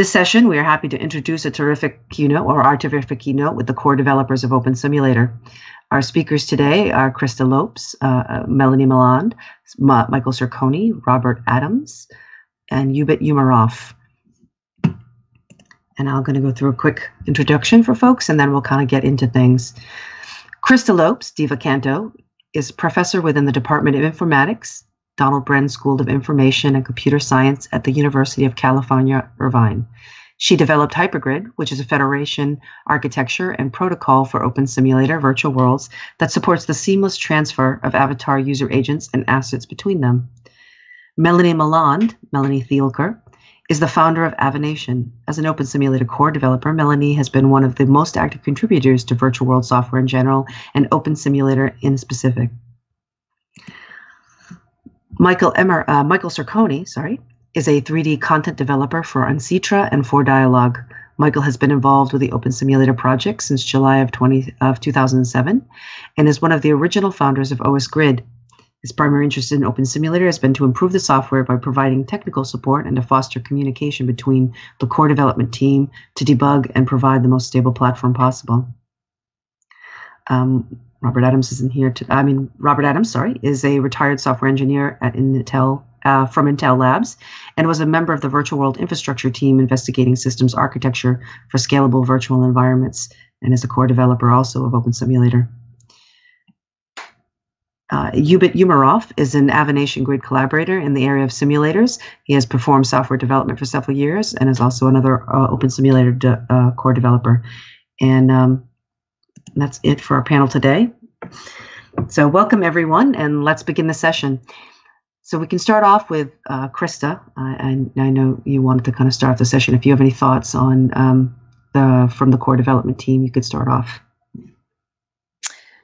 This session, we are happy to introduce a terrific keynote, or our terrific keynote, with the core developers of Open Simulator. Our speakers today are Krista Lopes, Melanie Milland, Michael Cerquoni, Robert Adams, and Ubit Umarov. And I'm going to go through a quick introduction for folks, and then we'll kind of get into things. Krista Lopes, Diva Canto, is professor within the Department of Informatics, Donald Brennan School of Information and Computer Science at the University of California, Irvine. She developed Hypergrid, which is a federation architecture and protocol for Open Simulator virtual worlds that supports the seamless transfer of avatar user agents and assets between them. Melanie Milland, Melanie Thielker, is the founder of Avination. As an Open Simulator core developer, Melanie has been one of the most active contributors to virtual world software in general and Open Simulator in specific. Michael Cerquoni is a 3D content developer for Uncitra and for Dialogue. Michael has been involved with the Open Simulator project since July of 2007 and is one of the original founders of OS Grid. His primary interest in Open Simulator has been to improve the software by providing technical support and to foster communication between the core development team to debug and provide the most stable platform possible. Robert Adams is a retired software engineer at Intel, from Intel Labs, and was a member of the virtual world infrastructure team investigating systems architecture for scalable virtual environments, and is a core developer also of Open Simulator. Ubit Umarov is an Avination Grid collaborator in the area of simulators. He has performed software development for several years and is also another Open Simulator core developer. And that's it for our panel today. So welcome everyone, and let's begin the session. So we can start off with Krista, and I know you wanted to kind of start the session. If you have any thoughts on from the core development team, you could start off.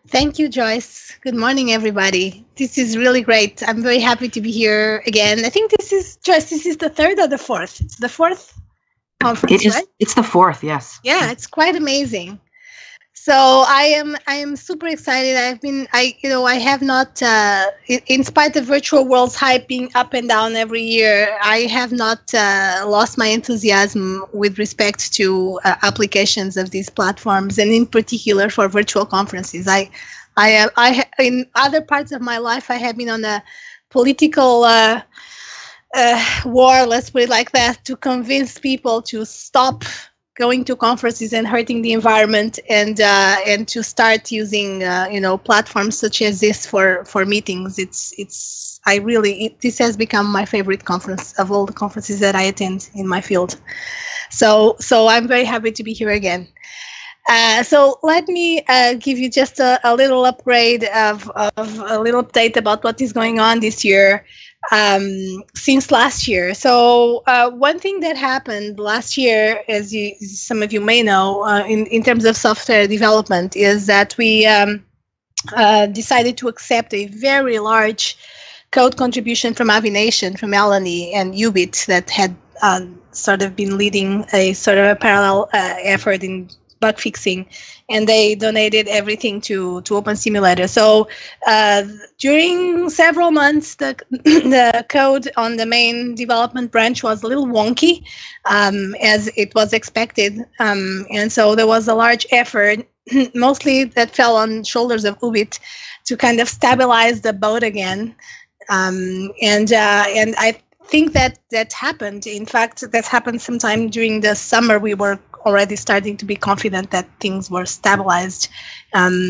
Thank you, Joyce. Good morning, everybody. This is really great. I'm very happy to be here again. I think this is, Joyce, this is the third or the fourth? It's the fourth conference, right? It's the fourth, yes. Yeah, it's quite amazing. So I am super excited. In spite of virtual worlds hype being up and down every year, I have not lost my enthusiasm with respect to applications of these platforms, and in particular for virtual conferences. In other parts of my life, I have been on a political war, let's put it like that, to convince people to stop going to conferences and hurting the environment, and to start using platforms such as this for meetings. This has become my favorite conference of all the conferences that I attend in my field. So I'm very happy to be here again. So let me give you just a little upgrade of a little update about what is going on this year since last year. So one thing that happened last year, some of you may know, in terms of software development, is that we decided to accept a very large code contribution from Avination, from Melanie and Ubit, that had sort of been leading a sort of a parallel effort in bug fixing, and they donated everything to Open Simulator. So during several months, the code on the main development branch was a little wonky, as it was expected, and so there was a large effort, mostly that fell on shoulders of Ubit, to kind of stabilize the boat again, and I think that happened. In fact, that happened sometime during the summer. We were already starting to be confident that things were stabilized.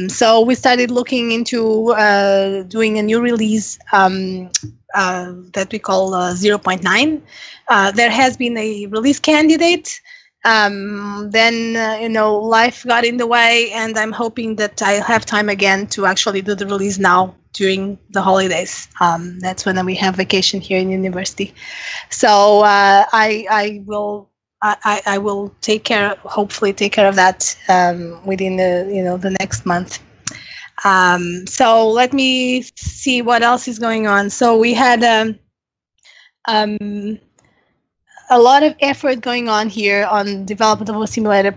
So we started looking into doing a new release that we call 0.9. There has been a release candidate. Then life got in the way, and I'm hoping that I have time again to actually do the release now during the holidays. That's when we have vacation here in university. So I will hopefully take care of that within the next month. So let me see what else is going on. So we had a lot of effort going on here on development of a simulator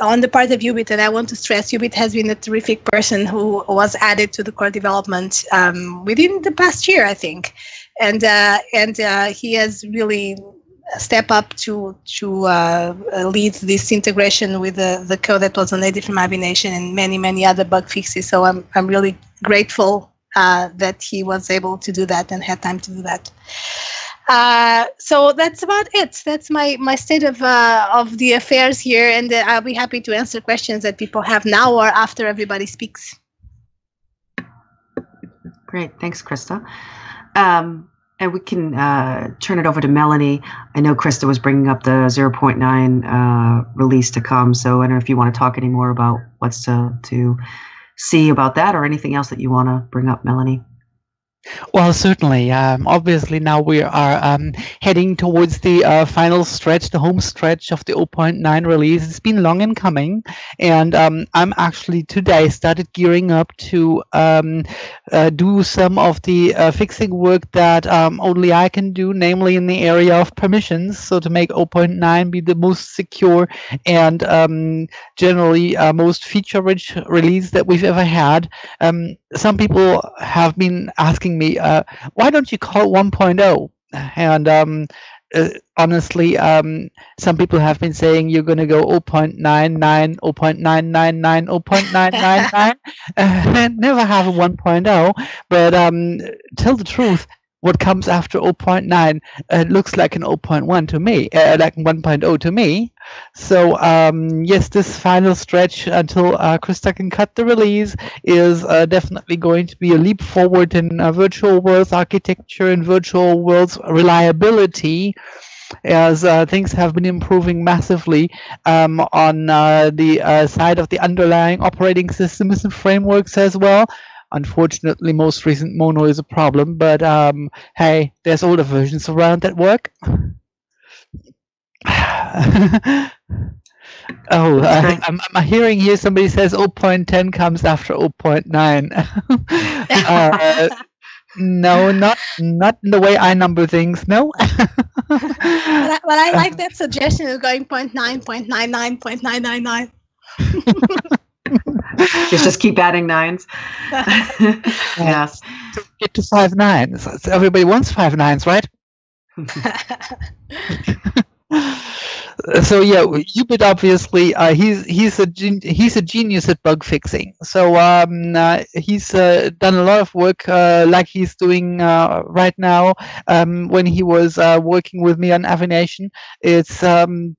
on the part of Ubit, and I want to stress Ubit has been a terrific person who was added to the core development within the past year, I think, and he has really step up to lead this integration with the code that was donated from Avination and many other bug fixes. So I'm really grateful that he was able to do that and had time to do that. So that's about it. That's my state of the affairs here, and I'll be happy to answer questions that people have now or after everybody speaks. Great, thanks, Krista. And we can turn it over to Melanie. I know Krista was bringing up the 0.9 release to come, so I don't know if you want to talk any more about what's to see about that or anything else that you want to bring up, Melanie. Well, certainly. Obviously, now we are heading towards the final stretch, the home stretch of the 0.9 release. It's been long in coming, and I'm actually today started gearing up to do some of the fixing work that only I can do, namely in the area of permissions, so to make 0.9 be the most secure and generally most feature-rich release that we've ever had. Some people have been asking me, why don't you call 1.0? And honestly, some people have been saying you're going to go 0.99, 0.999, 0.999, and never have a 1.0. But tell the truth, what comes after 0.9 looks like an 0.1 to me, like 1.0 to me. So yes, this final stretch until Krista can cut the release is definitely going to be a leap forward in virtual worlds architecture and virtual worlds reliability, as things have been improving massively on the side of the underlying operating systems and frameworks as well. Unfortunately, most recent Mono is a problem, but hey, there's older versions around that work. Oh, I'm hearing here somebody says 0.10 comes after 0.9. No, not in the way I number things. No. But I like that suggestion of going 0.9, 0.99, 0.999. Just keep adding nines. Yes. Get to 5 9s. Everybody wants 5 9s, right? So yeah, Ubit obviously he's a genius at bug fixing. So he's done a lot of work like he's doing right now when he was working with me on Avination. It's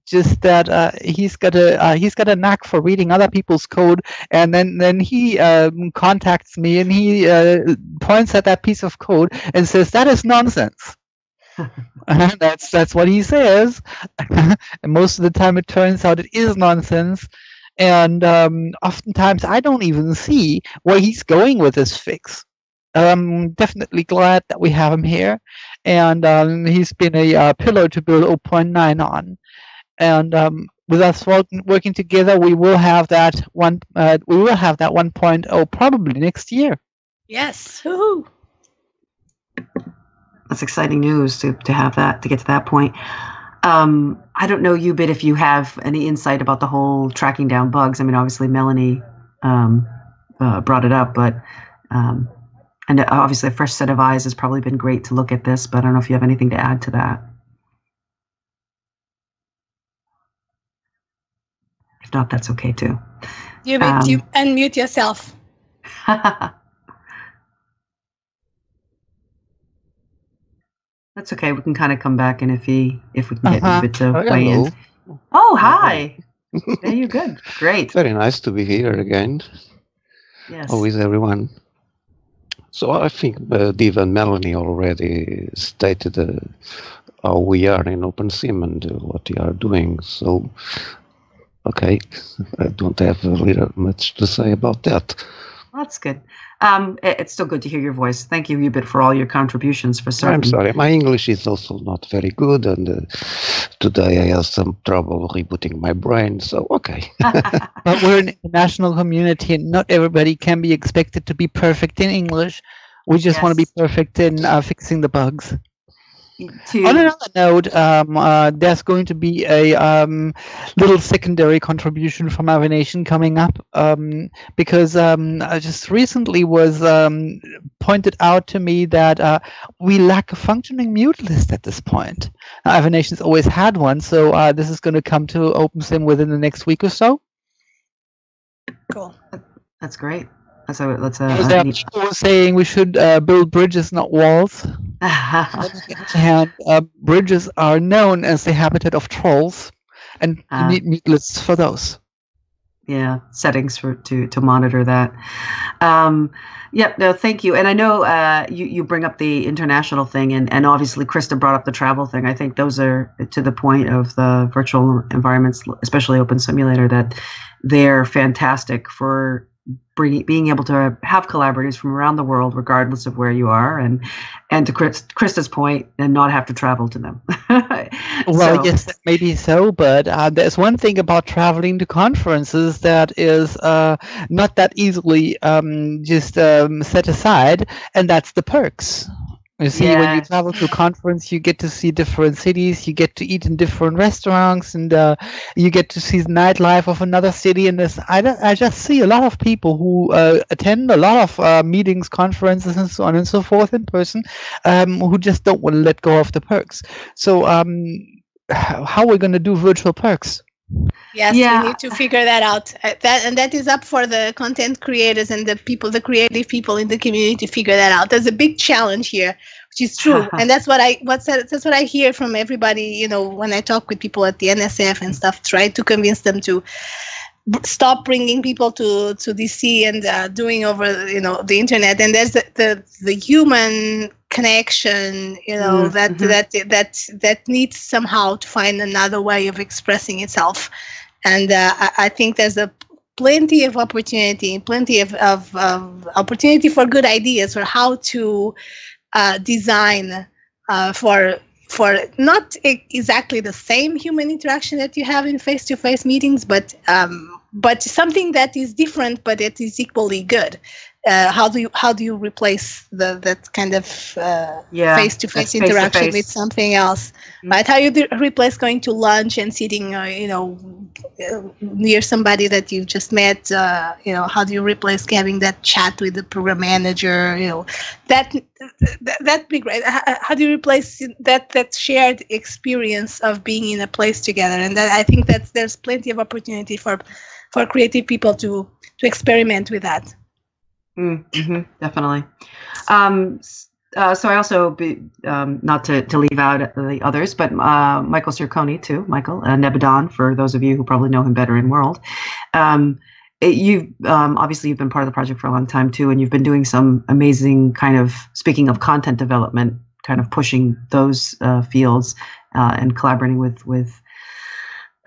just that he's got a knack for reading other people's code, and then he contacts me and he points at that piece of code and says that is nonsense. That's what he says. And most of the time it turns out it is nonsense, and oftentimes I don't even see where he's going with this fix. I'm definitely glad that we have him here, and he's been a pillar to build 0.9 on, and with us working together we will have that 1.0 probably next year. Yes. Woohoo. That's exciting news to have that, to get to that point. I don't know, Ubit, if you have any insight about the whole tracking down bugs. I mean, obviously Melanie brought it up, but and obviously a fresh set of eyes has probably been great to look at this. But I don't know if you have anything to add to that. If not, that's okay too. Ubit, you unmute yourself. That's okay. We can kind of come back, and if we can get Ubit to weigh in. Oh, hi. There you go. Great. Very nice to be here again. Yes. Always everyone. So I think Diva and Melanie already stated how we are in OpenSim and what we are doing. So, okay, I don't have really much to say about that. That's good. It's still good to hear your voice. Thank you, Ubit, for all your contributions. For certain. I'm sorry, my English is also not very good, and today I have some trouble rebooting my brain, so okay. But we're an international community, and not everybody can be expected to be perfect in English. We just want to be perfect in fixing the bugs. On another note, there's going to be a little secondary contribution from Avination coming up, because I just recently was pointed out to me that we lack a functioning mute list at this point. Avination's always had one, so this is going to come to OpenSim within the next week or so. Cool. That's great. So let's. People were saying we should build bridges, not walls. And, bridges are known as the habitat of trolls, and you need mute lists for those. Yeah, settings for to monitor that. Yep. Yeah, no, thank you. And I know you bring up the international thing, and obviously Krista brought up the travel thing. I think those are to the point of the virtual environments, especially Open Simulator, that they're fantastic for being able to have collaborators from around the world, regardless of where you are, and to Krista's point, and not have to travel to them. Well, so. Yes, maybe so, but there's one thing about traveling to conferences that is not that easily just set aside, and that's the perks. You see, yeah. When you travel to a conference, you get to see different cities, you get to eat in different restaurants, and you get to see the nightlife of another city. And I just see a lot of people who attend a lot of meetings, conferences, and so on and so forth in person, who just don't want to let go of the perks. So how are we going to do virtual perks? Yes, yeah. We need to figure that out. That is up for the content creators and the creative people in the community to figure that out. There's a big challenge here, which is true, and that's what I hear from everybody. You know, when I talk with people at the NSF and stuff, try to convince them to stop bringing people to DC and doing over the internet. And there's the human connection, that needs somehow to find another way of expressing itself. And I think there's plenty of opportunity, plenty of opportunity for good ideas for how to design for not exactly the same human interaction that you have in face-to-face meetings, but something that is different, but it is equally good. How do you replace that kind of face-to-face interaction with something else? Mm-hmm. Right? How you replace going to lunch and sitting, near somebody that you just met? How do you replace having that chat with the program manager? That'd be great. How do you replace that shared experience of being in a place together? And that, I think that there's plenty of opportunity for creative people to experiment with that. Mm-hmm, definitely. So I also, not to leave out the others, but Michael Cerquoni too, Michael Nebadon, for those of you who probably know him better in World. You've been part of the project for a long time too, and you've been doing some amazing kind of, speaking of content development, kind of pushing those fields and collaborating with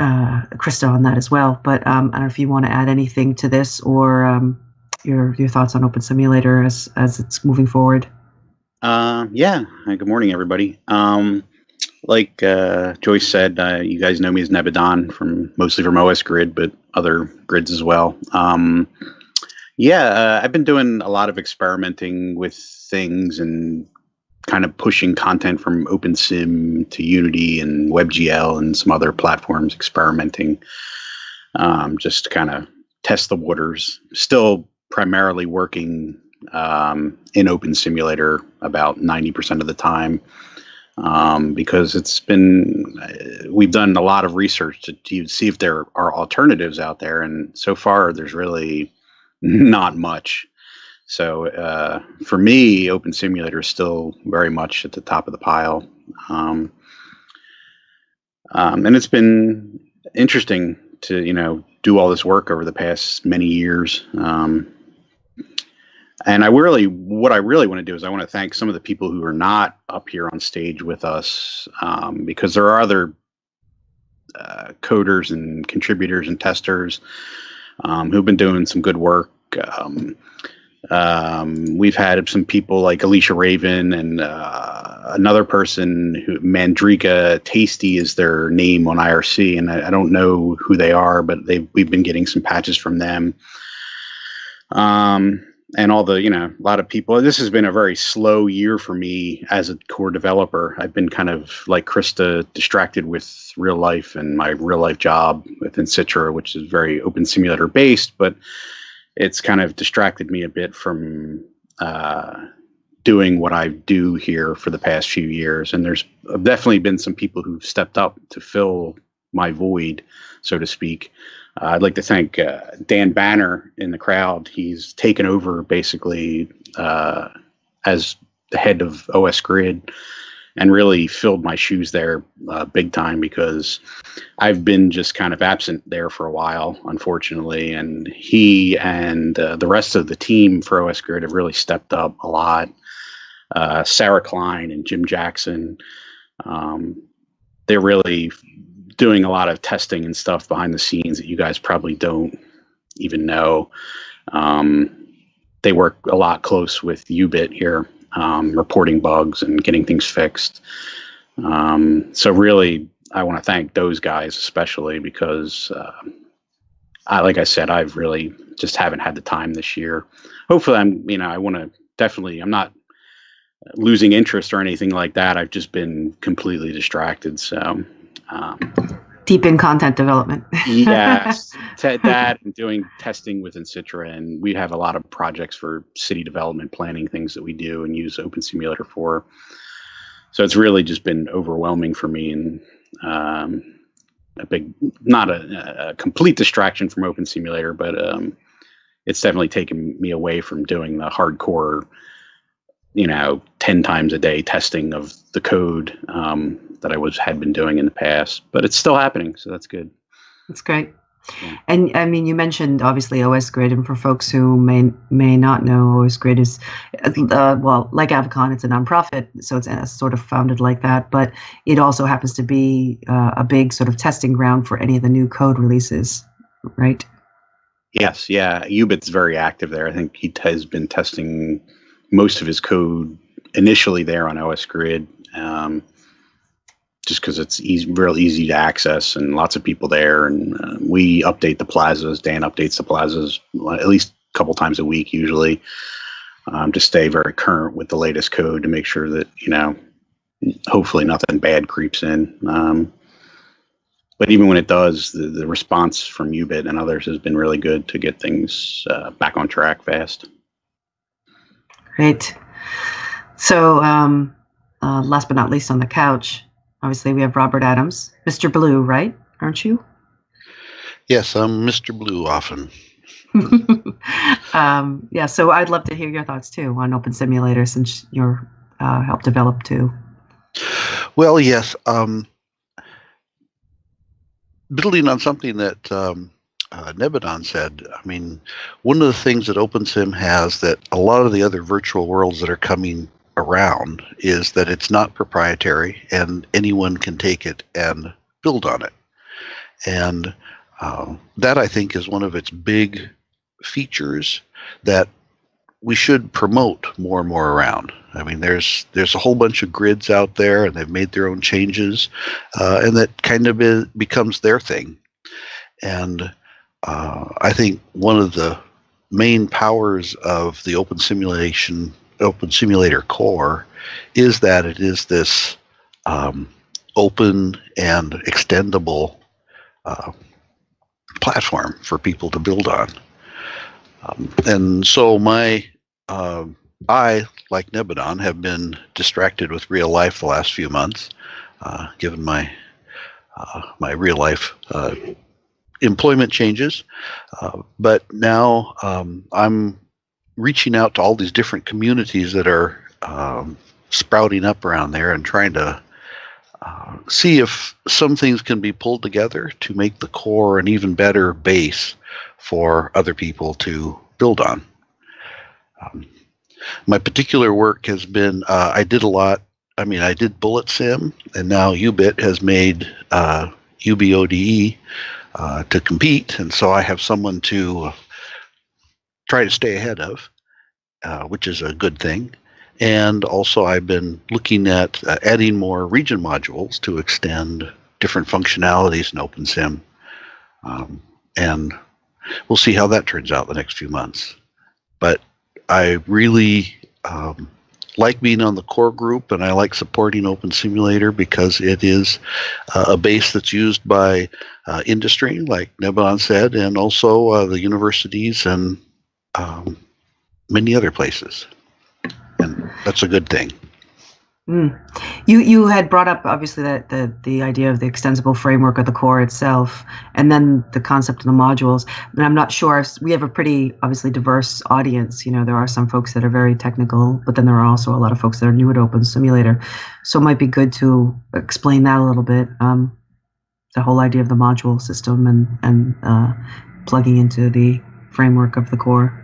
Krista on that as well. But I don't know if you want to add anything to this or... Your thoughts on Open Simulator as it's moving forward. Yeah. Good morning, everybody. Like Joyce said, you guys know me as Nebadon mostly from OS Grid, but other grids as well. I've been doing a lot of experimenting with things and kind of pushing content from OpenSim to Unity and WebGL and some other platforms, experimenting just to kind of test the waters. Still primarily working in Open Simulator about 90% of the time, because it's been, we've done a lot of research to see if there are alternatives out there, and so far there's really not much. So for me, Open Simulator is still very much at the top of the pile. And it's been interesting to, do all this work over the past many years. And what I really want to do is I want to thank some of the people who are not up here on stage with us, because there are other coders and contributors and testers who've been doing some good work. We've had some people like Alicia Raven and another person who, Mandrika Tasty is their name on IRC, and I don't know who they are, but we've been getting some patches from them. and all the, a lot of people. This has been a very slow year for me as a core developer. I've been kind of like Krista, distracted with real life and my real life job with Uncitra, which is very open simulator based, but it's kind of distracted me a bit from doing what I do here for the past few years. And there's definitely been some people who've stepped up to fill my void, so to speak. I'd like to thank Dan Banner in the crowd. He's taken over basically as the head of OS Grid and really filled my shoes there big time, because I've been just kind of absent there for a while, unfortunately. And he and the rest of the team for OS Grid have really stepped up a lot. Sarah Klein and Jim Jackson, they're really doing a lot of testing and stuff behind the scenes that you guys probably don't even know. They work a lot close with Ubit here, reporting bugs and getting things fixed. So really, I want to thank those guys especially, because like I said, I've really just haven't had the time this year. Hopefully, I want to definitely, I'm not losing interest or anything like that. I've just been completely distracted. So, deep in content development. Yes, that and doing testing with Uncitra, and we have a lot of projects for city development planning, things that we do and use Open Simulator for. So it's really just been overwhelming for me, and not a complete distraction from Open Simulator, but it's definitely taken me away from doing the hardcore, 10 times a day testing of the code that I had been doing in the past, but it's still happening. So that's good. That's great. Yeah. And I mean, you mentioned obviously OS Grid, and for folks who may not know, OS Grid is, well, like Avicon, it's a nonprofit. So it's sort of founded like that, but it also happens to be a big sort of testing ground for any of the new code releases, right? Yes. Yeah. Ubit's very active there. I think he has been testing most of his code initially there on OS Grid, just because it's real easy to access and lots of people there. And we update the plazas. Dan updates the plazas at least a couple times a week usually, to stay very current with the latest code, to make sure that, hopefully nothing bad creeps in. But even when it does, the response from Ubit and others has been really good to get things back on track fast. Great. So last but not least on the couch, obviously we have Robert Adams, Mr. Blue, right? Aren't you? Yes, I'm Mr. Blue often. Yeah, so I'd love to hear your thoughts too on Open Simulator, since you're helped develop too. Well, yes. Building on something that Nebadon said, one of the things that OpenSim has that a lot of the other virtual worlds that are coming around is that it's not proprietary, and anyone can take it and build on it. And that, I think, is one of its big features that we should promote more and more around. There's a whole bunch of grids out there, and they've made their own changes, and that kind of becomes their thing. And I think one of the main powers of the Open Simulator core is that it is this open and extendable platform for people to build on. And so I, like Nebadon, have been distracted with real life the last few months, given my real life employment changes, but now I'm reaching out to all these different communities that are sprouting up around there, and trying to see if some things can be pulled together to make the core an even better base for other people to build on. My particular work has been, I did BulletSim, and now Ubit has made UBODE to compete, and so I have someone to try to stay ahead of, which is a good thing. And also I've been looking at adding more region modules to extend different functionalities in OpenSim, and we'll see how that turns out the next few months. But I really like being on the core group, and I like supporting Open Simulator because it is a base that's used by industry, like Nebadon said, and also the universities and many other places. And that's a good thing. Mm. You had brought up, obviously, that the idea of the extensible framework of the core itself, and then the concept of the modules. And I'm not sure if we have a pretty, obviously, diverse audience. You know, there are some folks that are very technical, but then there are also a lot of folks that are new at Open Simulator. So it might be good to explain that a little bit, the whole idea of the module system and plugging into the framework of the core.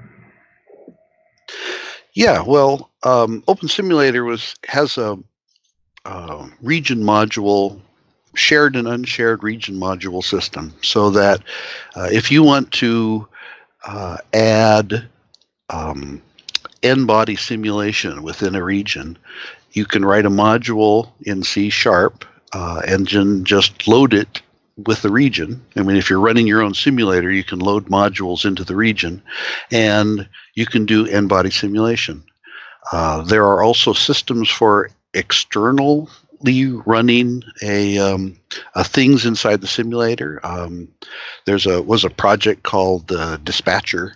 Yeah, well, Open Simulator has a region module, shared and unshared region module system, so that if you want to add n-body simulation within a region, you can write a module in C# and then just load it with the region. I mean, if you're running your own simulator, you can load modules into the region, and you can do n-body simulation. There are also systems for externally running things inside the simulator. There was a project called the Dispatcher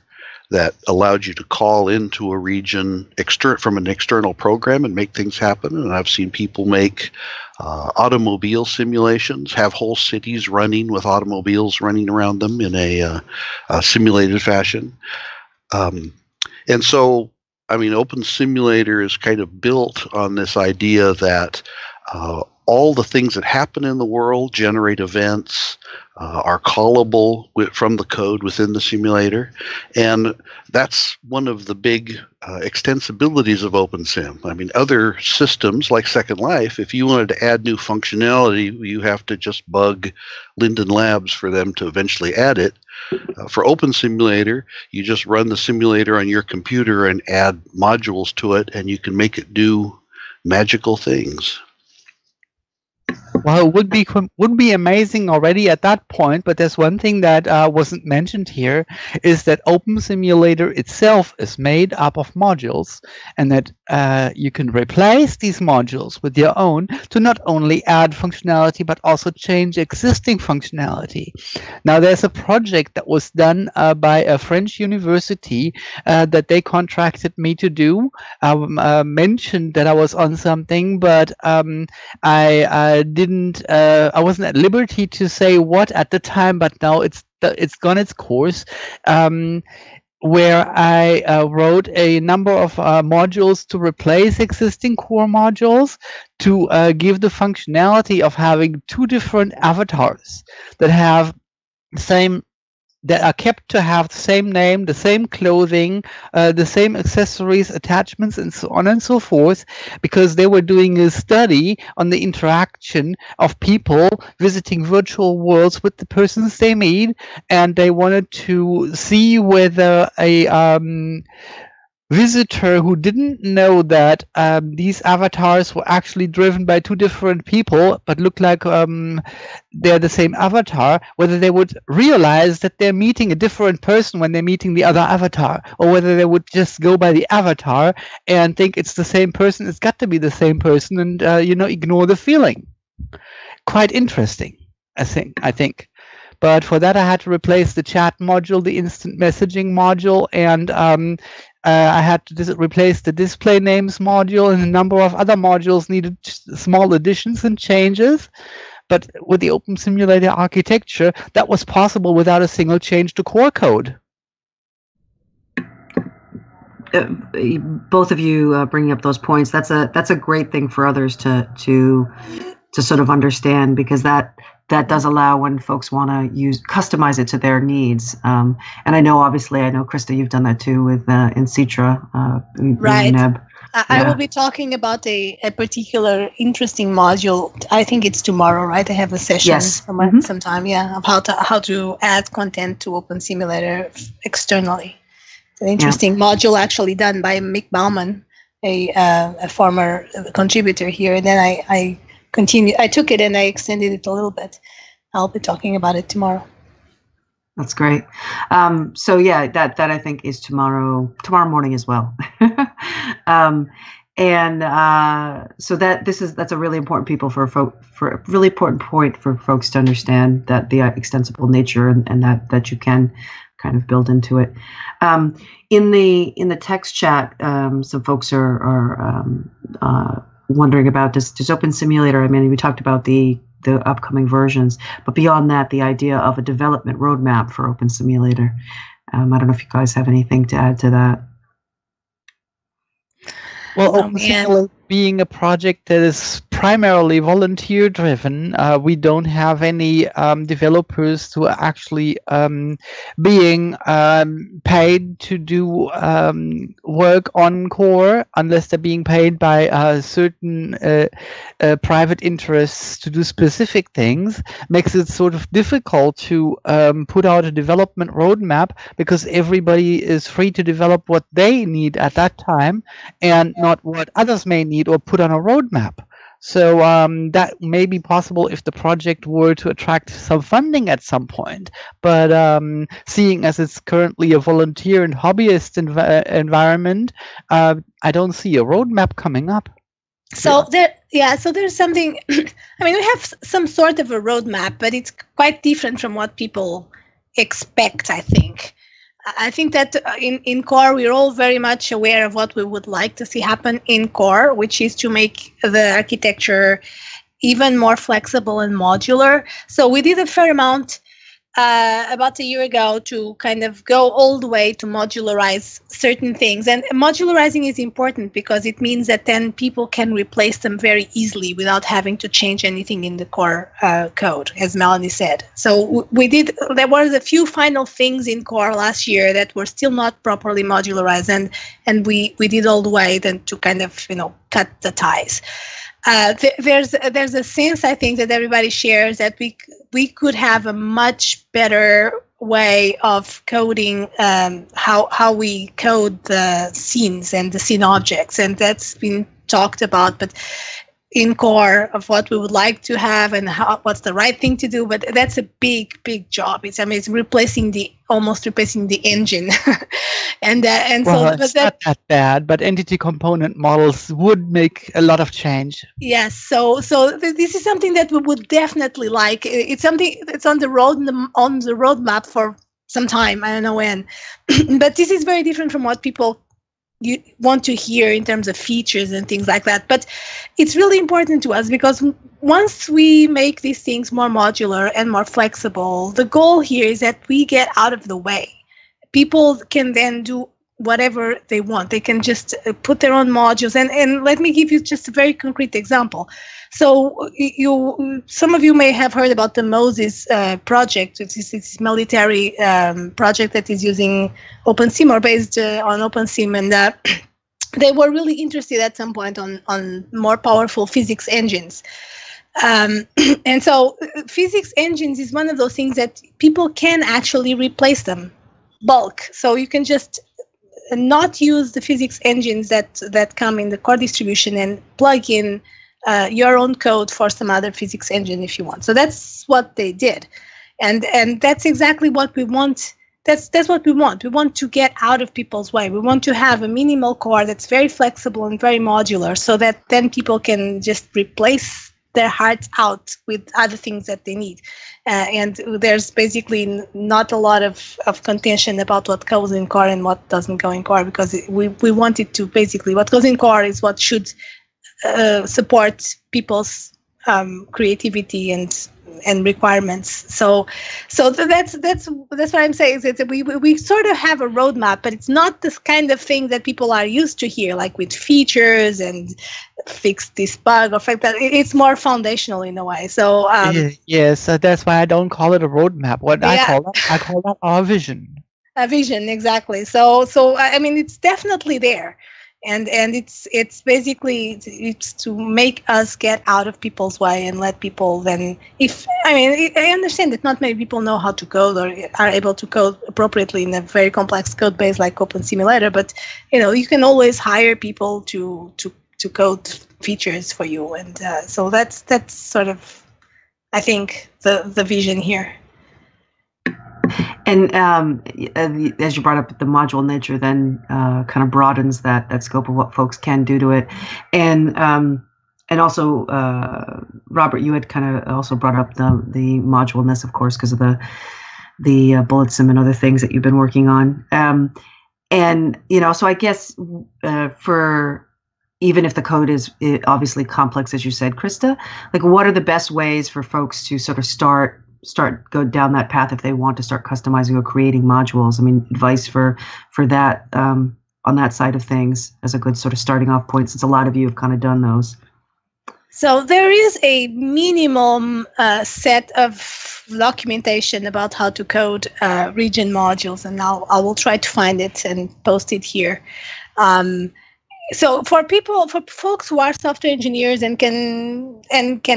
that allowed you to call into a region from an external program and make things happen. And I've seen people make automobile simulations, have whole cities running with automobiles running around them in a simulated fashion. And so, I mean, Open Simulator is kind of built on this idea that all the things that happen in the world, generate events, are callable from the code within the simulator. And that's one of the big extensibilities of OpenSim. I mean, other systems like Second Life, if you wanted to add new functionality, you have to just bug Linden Labs for them to eventually add it. For Open Simulator, you just run the simulator on your computer and add modules to it, and you can make it do magical things. Well, it would be amazing already at that point, but there's one thing that wasn't mentioned here, is that Open Simulator itself is made up of modules, and that you can replace these modules with your own to not only add functionality, but also change existing functionality. Now, there's a project that was done by a French university that they contracted me to do. I mentioned that I was on something, but I wasn't at liberty to say what at the time, but now it's gone its course, where I wrote a number of modules to replace existing core modules, to give the functionality of having two different avatars that have that are kept to have the same name, the same clothing, the same accessories, attachments, and so on and so forth, because they were doing a study on the interaction of people visiting virtual worlds with the persons they meet, and they wanted to see whether a visitor who didn't know that these avatars were actually driven by two different people but look like they're the same avatar, whether they would realize that they're meeting a different person when they're meeting the other avatar, or whether they would just go by the avatar and think it's the same person, it's got to be the same person, and ignore the feeling. Quite interesting, I think. But for that, I had to replace the chat module, the instant messaging module, and I had to replace the display names module, and a number of other modules needed small additions and changes. But with the Open Simulator architecture, that was possible without a single change to core code. Both of you bringing up those points, that's a great thing for others to sort of understand, because that does allow, when folks want to customize it to their needs. And I know, Krista, you've done that too with Uncitra. Right. Neb. I will be talking about a particular interesting module. I think it's tomorrow, right? I have a session sometime, yeah, about how to add content to Open Simulator externally. It's an interesting module actually done by Mick Bauman, a former contributor here. And then I took it and I extended it a little bit. I'll be talking about it tomorrow. That's great. So yeah, that I think is tomorrow morning as well. So that's a really important point for folks to understand, that the extensible nature and that you can kind of build into it. In the text chat, some folks are wondering about this Open Simulator. I mean, we talked about the upcoming versions, but beyond that, the idea of a development roadmap for Open Simulator. I don't know if you guys have anything to add to that. Well, Open Simulator being a project that is primarily volunteer-driven, we don't have any developers who are actually being paid to do work on core, unless they're being paid by certain private interests to do specific things. Makes it sort of difficult to put out a development roadmap, because everybody is free to develop what they need at that time and not what others may need or put on a roadmap. So that may be possible if the project were to attract some funding at some point. But seeing as it's currently a volunteer and hobbyist environment, I don't see a roadmap coming up. So so there's something. I mean, we have some sort of a roadmap, but it's quite different from what people expect, I think. I think that in core, we're all very much aware of what we would like to see happen in core, which is to make the architecture even more flexible and modular. So we did a fair amount about a year ago to kind of go all the way to modularize certain things. And modularizing is important because it means that then people can replace them very easily without having to change anything in the core code, as Melanie said. So there were a few final things in core last year that were still not properly modularized, and we did all the way then to kind of, cut the ties. There's a sense, I think, that everybody shares that we could have a much better way of coding how we code the scenes and the scene objects, and that's been talked about. But in core, of what we would like to have and what's the right thing to do, but that's a big job. It's replacing almost replacing the engine, and well, so. But it's not that bad, but entity component models would make a lot of change. Yes, so this is something that we would definitely like. It's something that's on the roadmap for some time. I don't know when, but this is very different from what people you want to hear in terms of features and things like that. But it's really important to us, because once we make these things more modular and more flexible, the goal here is that we get out of the way. People can then do whatever they want. They can just put their own modules. And let me give you just a very concrete example. So some of you may have heard about the MOSES project, which is this military project that is using OpenSim, or based on OpenSim. And they were really interested at some point on more powerful physics engines. And so physics engines is one of those things that people can actually replace them, bulk. So you can just not use the physics engines that come in the core distribution and plug in your own code for some other physics engine if you want. So that's what they did, and that's exactly what we want. That's what we want. We want to get out of people's way. We want to have a minimal core that's very flexible and very modular, so that then people can just replace their hearts out with other things that they need. And there's basically not a lot of contention about what goes in core and what doesn't go in core, because we want it to basically, what goes in core is what should support people's creativity and requirements. So that's what I'm saying, is that we sort of have a roadmap, but it's not this kind of thing that people are used to here, like with features and fix this bug or fix that. It's more foundational in a way. So yes, that's why I don't call it a roadmap. I call that our vision. A vision, exactly. So I mean, it's definitely there. And it's basically, it's to make us get out of people's way and let people then, I understand that not many people know how to code or are able to code appropriately in a very complex code base like Open Simulator, but, you can always hire people to code features for you. And so that's sort of, I think, the vision here. And as you brought up, the module nature then kind of broadens that scope of what folks can do to it. And also, Robert, you had kind of also brought up the moduleness, of course, because of the BulletSim and other things that you've been working on. And, you know, so I guess for even if the code is obviously complex, as you said, Krista, like what are the best ways for folks to sort of start go down that path if they want to start customizing or creating modules? I mean, advice for that on that side of things as a good sort of starting off point, since a lot of you have kind of done those. So there is a minimum set of documentation about how to code region modules, and I will try to find it and post it here. So for folks who are software engineers and can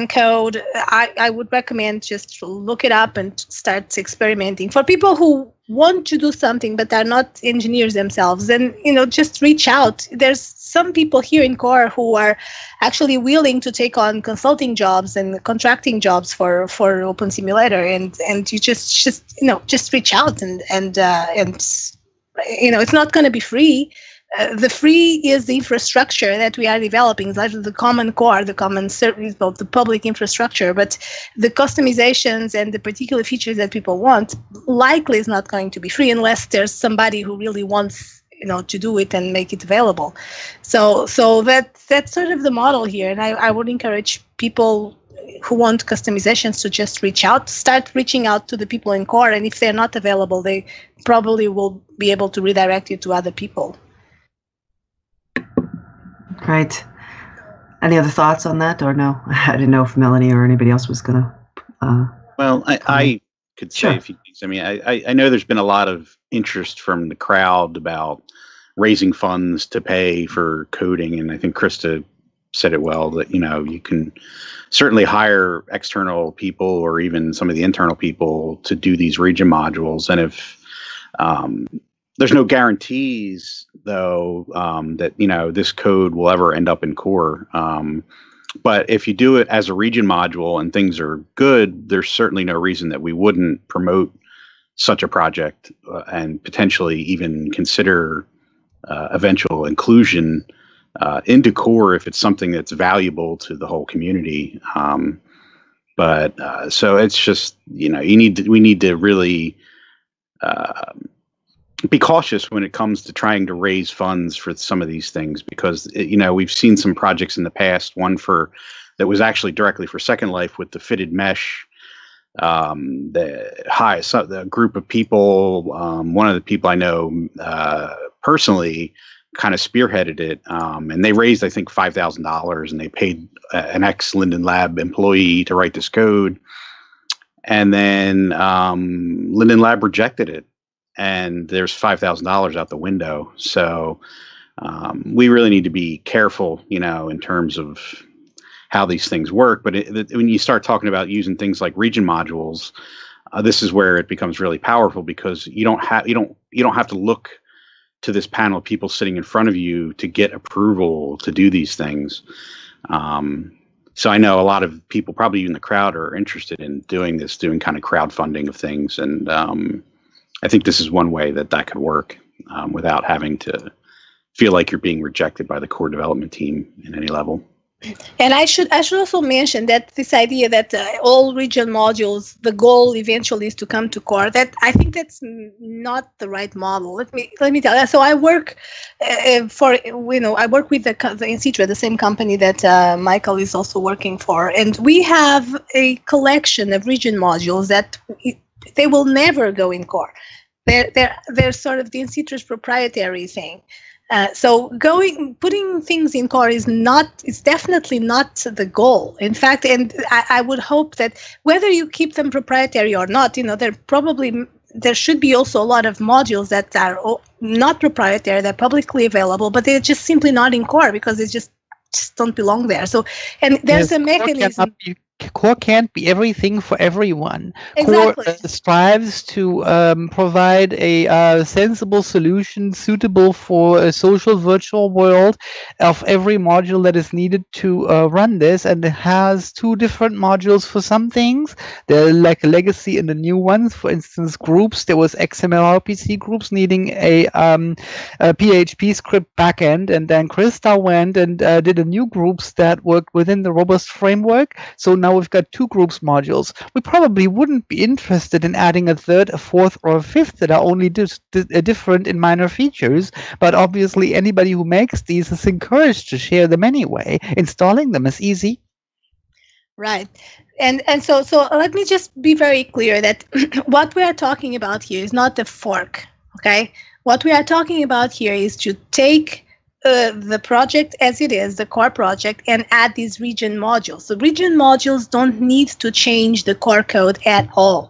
code, I would recommend just look it up and start experimenting. For people who want to do something but are not engineers themselves, then just reach out. There's some people here in Core who are actually willing to take on consulting jobs and contracting jobs for Open Simulator, and you just reach out and it's not going to be free. The free is the infrastructure that we are developing, like the common core, the common service, both the public infrastructure, but the customizations and the particular features that people want likely is not going to be free unless there's somebody who really wants, to do it and make it available. So that's sort of the model here, and I would encourage people who want customizations to just start reaching out to the people in Core, and if they're not available, they probably will be able to redirect you to other people. Right. Any other thoughts on that, or no? I didn't know if Melanie or anybody else was going to. Well, I could say a few things. I mean, I know there's been a lot of interest from the crowd about raising funds to pay for coding, and I think Krista said it well that you can certainly hire external people or even some of the internal people to do these region modules, and if there's no guarantees, though, that, this code will ever end up in Core. But if you do it as a region module and things are good, there's certainly no reason that we wouldn't promote such a project and potentially even consider eventual inclusion into Core if it's something that's valuable to the whole community. But so it's just, we need to really... be cautious when it comes to trying to raise funds for some of these things, because we've seen some projects in the past, that was actually directly for Second Life with the fitted mesh, the group of people, one of the people I know personally kind of spearheaded it, and they raised I think $5,000, and they paid an ex-Linden Lab employee to write this code, and then Linden Lab rejected it. And there's $5,000 out the window. So we really need to be careful, in terms of how these things work. But when you start talking about using things like region modules, this is where it becomes really powerful, because you don't have to look to this panel of people sitting in front of you to get approval to do these things. So I know a lot of people, probably even the crowd, are interested in doing this, doing kind of crowdfunding of things, and I think this is one way that could work without having to feel like you're being rejected by the core development team in any level. And I should also mention that this idea that all region modules, the goal eventually is to come to Core, that I think that's not the right model. Let me tell you. So I work I work with the Uncitra, the same company that Michael is also working for, and we have a collection of region modules that. They will never go in Core. They're sort of the Uncitra's proprietary thing. So putting things in Core is definitely not the goal. In fact, and I would hope that whether you keep them proprietary or not, there should be also a lot of modules that are not proprietary, they're publicly available, but they're just simply not in Core because they just don't belong there. So, and there's a mechanism. Core can't be everything for everyone. Exactly. Core strives to provide a sensible solution suitable for a social virtual world of every module that is needed to run this, and it has two different modules for some things. They're like a legacy and the new ones. For instance, groups, there was XMLRPC groups needing a PHP script backend, and then Krista went and did a new groups that worked within the robust framework. So now we've got two groups modules. We probably wouldn't be interested in adding a third, a fourth, or a fifth that are only different in minor features, but obviously anybody who makes these is encouraged to share them anyway. Installing them is easy. Right. And so let me just be very clear that what we are talking about here is not a fork, okay? What we are talking about here is to take the project as it is, the core project, and add these region modules. So region modules don't need to change the core code at all.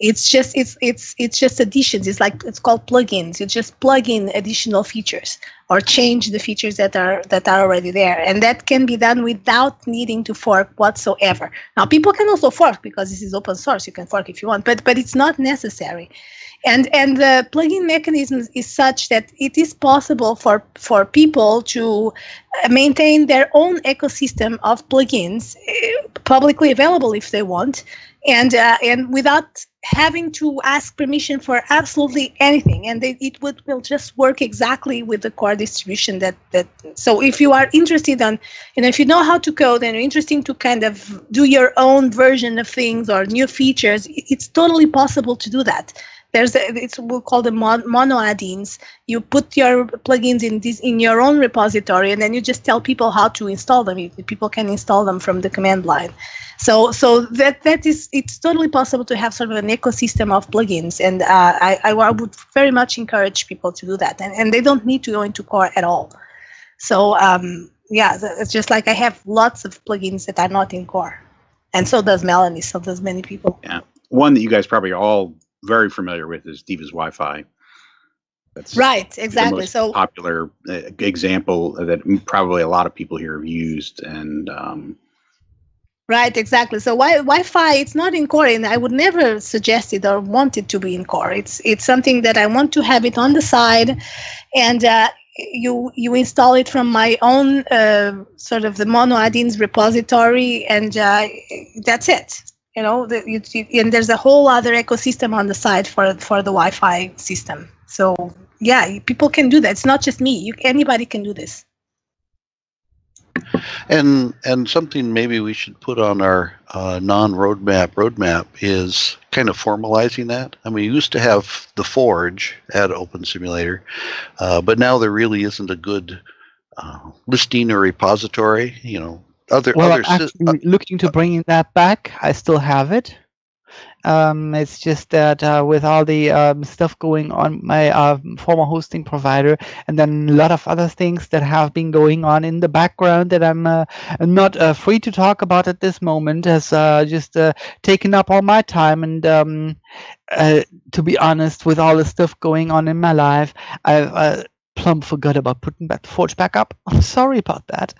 It's just additions. It's called plugins. You just plug in additional features or change the features that are already there, and that can be done without needing to fork whatsoever. Now people can also fork because this is open source. You can fork if you want, but it's not necessary. And the plugin mechanism is such that it is possible for people to maintain their own ecosystem of plugins, publicly available if they want, and without having to ask permission for absolutely anything. And it will just work exactly with the core distribution. So if you are interested if you know how to code and you're interested to kind of do your own version of things or new features, it's totally possible to do that. We'll call them mono-add-ins. You put your plugins in your own repository, and then you just tell people how to install them. People can install them from the command line. So it's totally possible to have sort of an ecosystem of plugins, and I would very much encourage people to do that. And they don't need to go into core at all. So it's just like I have lots of plugins that are not in core, and so does Melanie. So does many people. Yeah, one that you guys probably all very familiar with is Diva's Wi-Fi. That's right, exactly. So popular example that probably a lot of people here have used, and right, exactly. So Wi-Fi, it's not in core, and I would never suggest it or want it to be in core. It's something that I want to have it on the side, and you install it from my own sort of the mono add-ins repository, and that's it. You know, and there's a whole other ecosystem on the side for the Wi-Fi system. So yeah, people can do that. It's not just me. Anybody can do this. And something maybe we should put on our non-roadmap is kind of formalizing that. I mean, we used to have the Forge at Open Simulator, but now there really isn't a good listing or repository, you know. I'm looking to bringing that back. I still have it. It's just that with all the stuff going on, my former hosting provider, and then a lot of other things that have been going on in the background that I'm not free to talk about at this moment, has just taken up all my time. And to be honest, with all the stuff going on in my life, I've plumb forgot about putting that Forge back up. I'm sorry about that.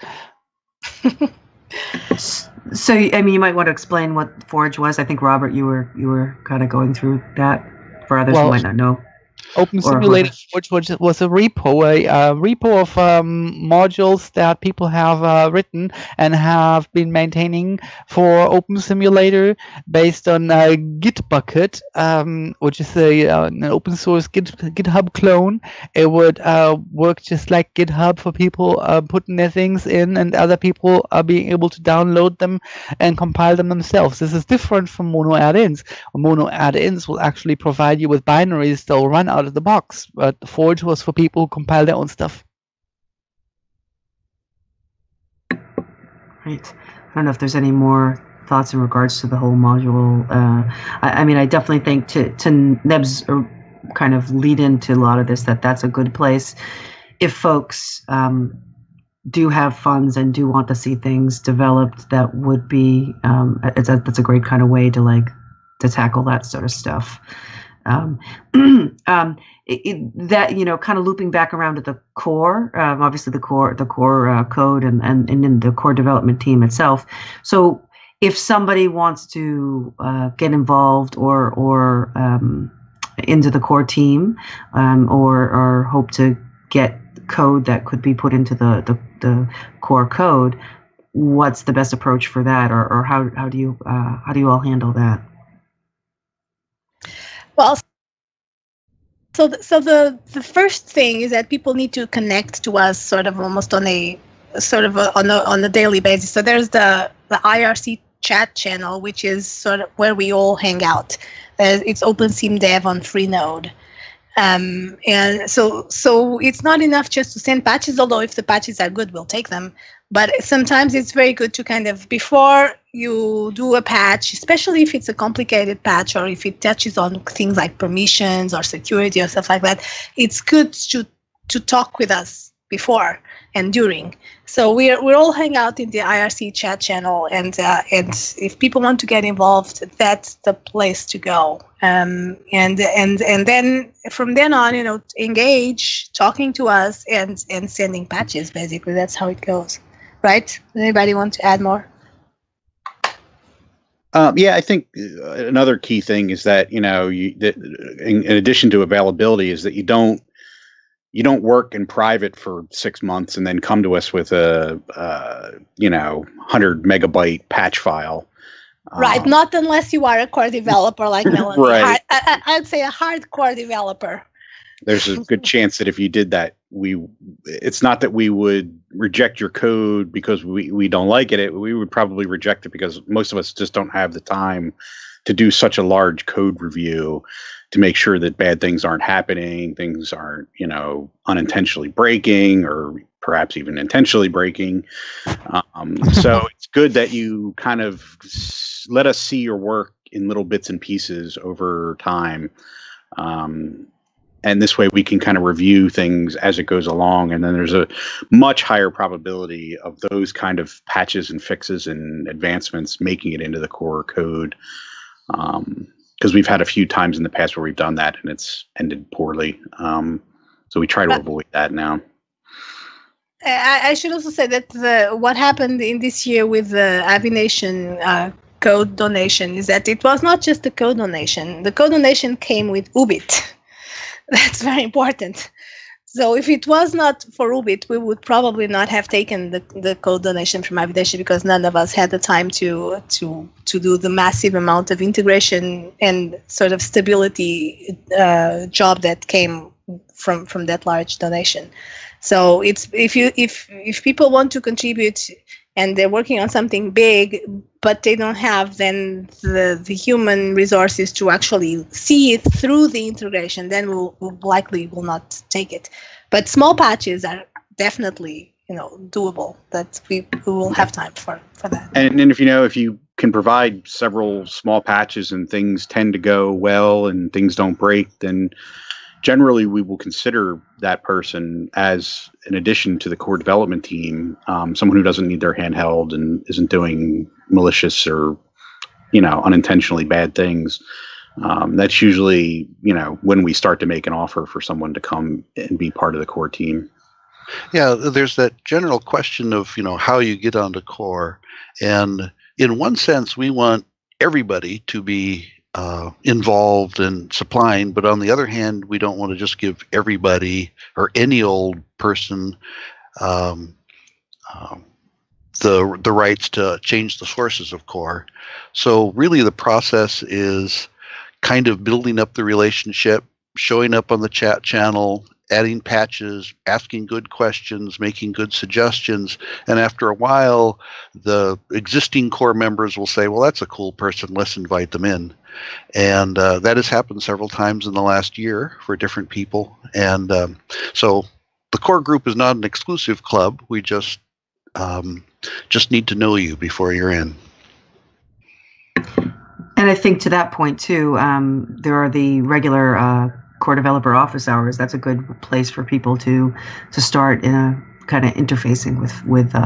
So, I mean, you might want to explain what Forge was. I think, Robert, you were kind of going through that for others who might not know. Open Simulator Forge was a repo of modules that people have written and have been maintaining for Open Simulator based on Git Bucket, which is an open source GitHub clone. It would work just like GitHub for people putting their things in, and other people are being able to download them and compile them themselves. This is different from mono add-ins. Mono add-ins will actually provide you with binaries that will run out of the box, but Forge was for people who compile their own stuff. Right. I don't know if there's any more thoughts in regards to the whole module. I mean, I definitely think to Neb's kind of lead into a lot of this, that's a good place if folks do have funds and do want to see things developed. That would be that's a great kind of way to tackle that sort of stuff. Kind of looping back around to the core, obviously the core code and in the core development team itself. So if somebody wants to get involved or into the core team, or hope to get code that could be put into the core code, what's the best approach for that, or how do you all handle that? Well, so the first thing is that people need to connect to us on a daily basis. So there's the IRC chat channel, which is sort of where we all hang out. It's OpenSim Dev on Freenode. And so it's not enough just to send patches, although if the patches are good, we'll take them. But sometimes it's very good to kind of, before you do a patch, especially if it's a complicated patch or if it touches on things like permissions or security or stuff like that, it's good to talk with us before and during. So we're all hang out in the IRC chat channel, and if people want to get involved, that's the place to go. And then from then on, engage, talking to us and sending patches. Basically, that's how it goes, right? Anybody want to add more? Yeah, I think another key thing is that in addition to availability, is that you don't work in private for 6 months and then come to us with a 100 megabyte patch file. Right, not unless you are a core developer like Melanie. Right. I'd say a hardcore developer. There's a good chance that if you did that, it's not that we would reject your code because we don't like it. We would probably reject it because most of us just don't have the time to do such a large code review to make sure that bad things aren't happening, things aren't, unintentionally breaking or perhaps even intentionally breaking. So it's good that you kind of let us see your work in little bits and pieces over time. And this way we can kind of review things as it goes along. And then there's a much higher probability of those kind of patches and fixes and advancements making it into the core code. Because we've had a few times in the past where we've done that and it's ended poorly. So we try to avoid that now. I should also say that what happened in this year with the Avination code donation is that it was not just the code donation. The code donation came with Ubit. That's very important. So if it was not for Ubit, we would probably not have taken the code donation from Avidation, because none of us had the time to do the massive amount of integration and sort of stability job that came from that large donation. So it's if people want to contribute and they're working on something big, but they don't have then the human resources to actually see it through the integration, then we'll likely will not take it. But small patches are definitely doable. That we will have time for that. And if you can provide several small patches and things tend to go well and things don't break, then generally, we will consider that person as an addition to the core development team, someone who doesn't need their hand held and isn't doing malicious or, unintentionally bad things. That's usually, when we start to make an offer for someone to come and be part of the core team. Yeah, there's that general question of, how you get onto core. And in one sense, we want everybody to be involved in supplying, but on the other hand, we don't want to just give everybody or any old person the rights to change the sources of core. So really the process is kind of building up the relationship, showing up on the chat channel, adding patches, asking good questions, making good suggestions. And after a while, the existing core members will say, well, that's a cool person. Let's invite them in. And that has happened several times in the last year for different people. And so the core group is not an exclusive club. We just need to know you before you're in. And I think to that point, too, there are the regular core developer office hours. That's a good place for people to start in a kind of interfacing with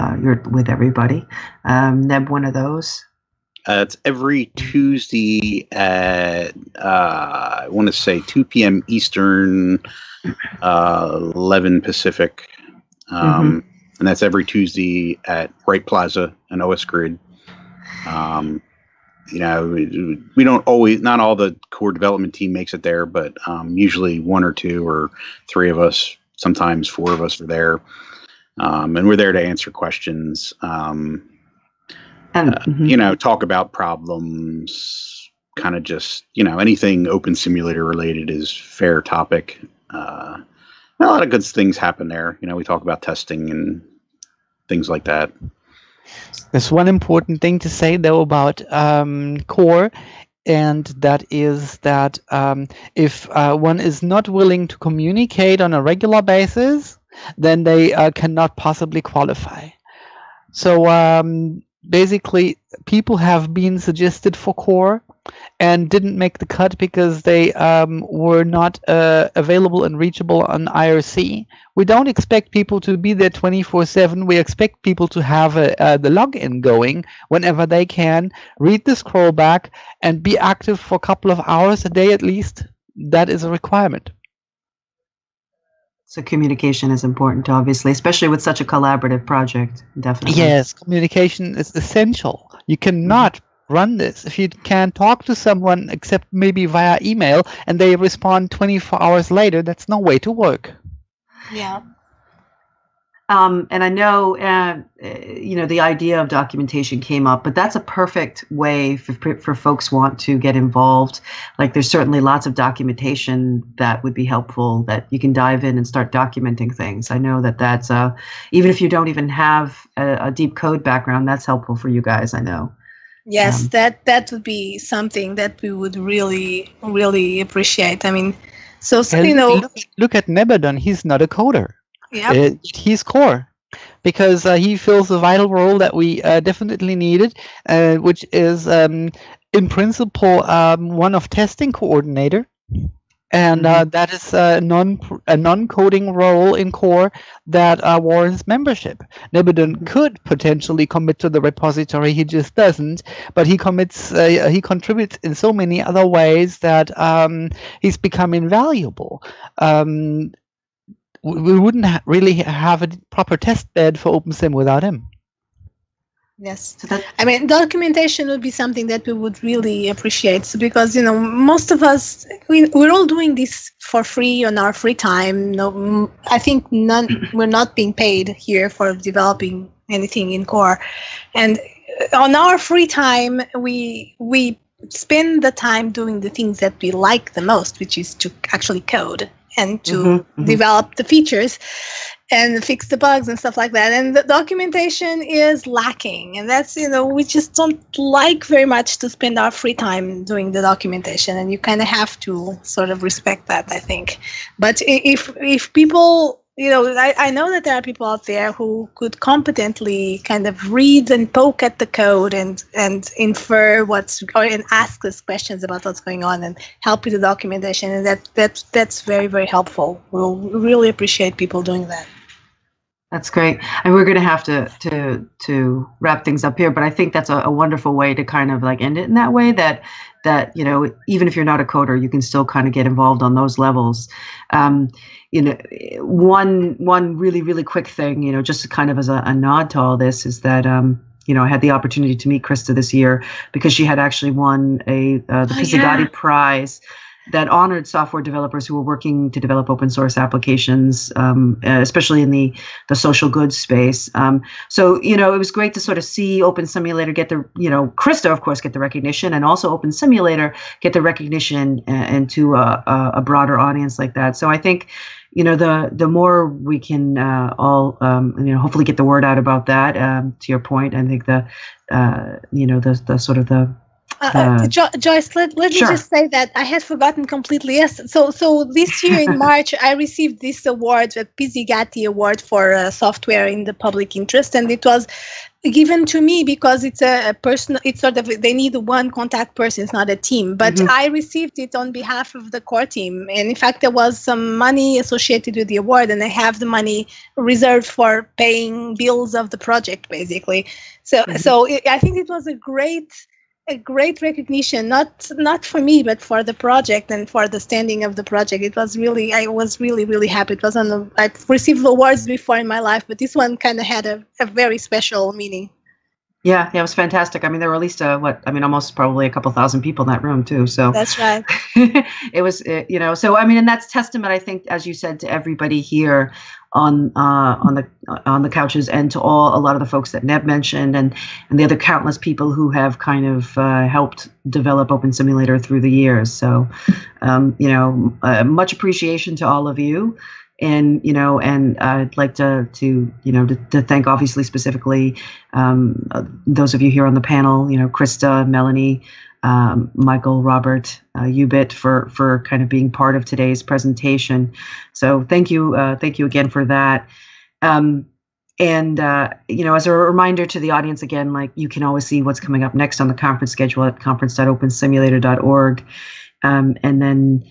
everybody. Neb, one of those. It's every Tuesday at I want to say 2 p.m. Eastern, 11 Pacific, and that's every Tuesday at Wright Plaza and OS Grid. You know, we don't always, not all the core development team makes it there, but usually one or two or three of us, sometimes four of us are there. And we're there to answer questions, you know, talk about problems, kind of just, you know, anything open simulator related is fair topic. A lot of good things happen there. You know, we talk about testing and things like that. There's one important thing to say, though, about core, and that is that if one is not willing to communicate on a regular basis, then they cannot possibly qualify. So basically, people have been suggested for core and didn't make the cut because they were not available and reachable on IRC. We don't expect people to be there 24/7. We expect people to have the login going whenever they can, read the scroll back, and be active for a couple of hours a day at least. That is a requirement. So communication is important, obviously, especially with such a collaborative project, definitely. Yes, communication is essential. You cannot run this if you can't talk to someone except maybe via email and they respond 24 hours later. That's no way to work. Yeah. And I know, you know, the idea of documentation came up, but that's a perfect way for folks want to get involved. Like, there's certainly lots of documentation that would be helpful that you can dive in and start documenting things. I know that that's, even if you don't even have a deep code background, that's helpful for you guys, I know. Yes, that would be something that we would really, really appreciate. I mean, so, you know. Look at Nebadon. He's not a coder. Yeah, he's core because he fills a vital role that we definitely needed, which is, in principle, one of testing coordinator. And that is a non-coding role in core that warrants membership. Nebadon could potentially commit to the repository, he just doesn't. But he commits, he contributes in so many other ways that he's become invaluable. We wouldn't really have a proper test bed for OpenSim without him. Yes. I mean, documentation would be something that we would really appreciate because, you know, most of us, we're all doing this for free on our free time. No, I think we're not being paid here for developing anything in core. And on our free time, we spend the time doing the things that we like the most, which is to actually code and to develop the features and fix the bugs and stuff like that. And the documentation is lacking. And that's, you know, we just don't like very much to spend our free time doing the documentation. And you kind of have to sort of respect that, I think. But if people, you know, I know that there are people out there who could competently kind of read and poke at the code and infer and ask us questions about what's going on and help with the documentation. And that's very, very helpful. We'll really appreciate people doing that. That's great. And we're going to have to wrap things up here, but I think that's a wonderful way to kind of like end it in that way that, you know, even if you're not a coder, you can still kind of get involved on those levels. You know, one really, really quick thing, you know, just kind of as a nod to all this is that, you know, I had the opportunity to meet Krista this year because she had actually won the Pizzigati prize that honored software developers who were working to develop open source applications, especially in the social goods space. So, you know, it was great to sort of see Open Simulator get the, you know, Krista, of course, get the recognition, and also Open Simulator get the recognition and to a broader audience like that. So I think, you know, the more we can all, you know, hopefully get the word out about that, to your point, I think you know, the sort of the, Joyce, let me just say that I had forgotten completely. Yes, so this year in March, I received this award, the Pizzigati Award for Software in the Public Interest, and it was given to me because it's a personal, it's sort of, they need one contact person, it's not a team, but I received it on behalf of the core team. And in fact, there was some money associated with the award, and I have the money reserved for paying bills of the project, basically. So I think it was a great recognition, not for me, but for the project and for the standing of the project. It was really, I was really, really happy. It was I've received awards before in my life, but this one kind of had a very special meaning. Yeah, yeah, it was fantastic. I mean, there were at least almost probably a couple thousand people in that room too. So that's right. It was, So I mean, and that's testament, I think, as you said, to everybody here on the couches, and to a lot of the folks that Neb mentioned, and the other countless people who have kind of helped develop Open Simulator through the years. So, much appreciation to all of you. And I'd like to thank, obviously, specifically those of you here on the panel, Krista, Melanie, Michael, Robert, Ubit, for kind of being part of today's presentation. So thank you again for that. As a reminder to the audience again, you can always see what's coming up next on the conference schedule at conference.opensimulator.org, and then.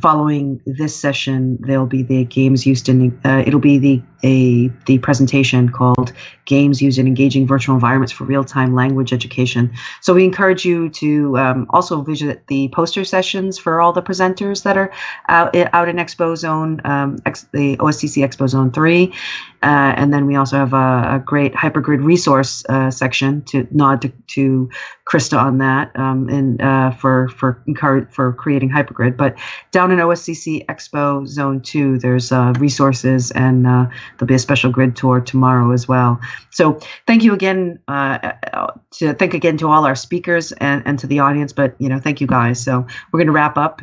Following this session, there'll be the games used in the presentation called "Games Used in Engaging Virtual Environments for Real-Time Language Education." So we encourage you to also visit the poster sessions for all the presenters that are out in Expo Zone, the OSCC Expo Zone 3, and then we also have a great Hypergrid resource section to nod to Krista on that, for creating Hypergrid. But down in OSCC Expo Zone 2, there's resources, and there'll be a special grid tour tomorrow as well. So thank you again to all our speakers and to the audience, but, thank you guys. So we're going to wrap up,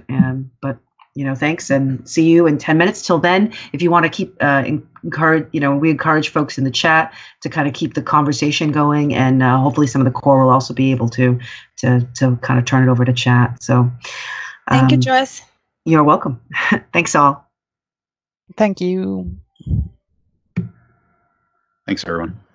thanks, and see you in 10 minutes. Till then, if you want to keep we encourage folks in the chat to kind of keep the conversation going, and hopefully some of the core will also be able to kind of turn it over to chat. So. Thank you, Joyce. You're welcome. Thanks, all. Thank you. Thanks, everyone.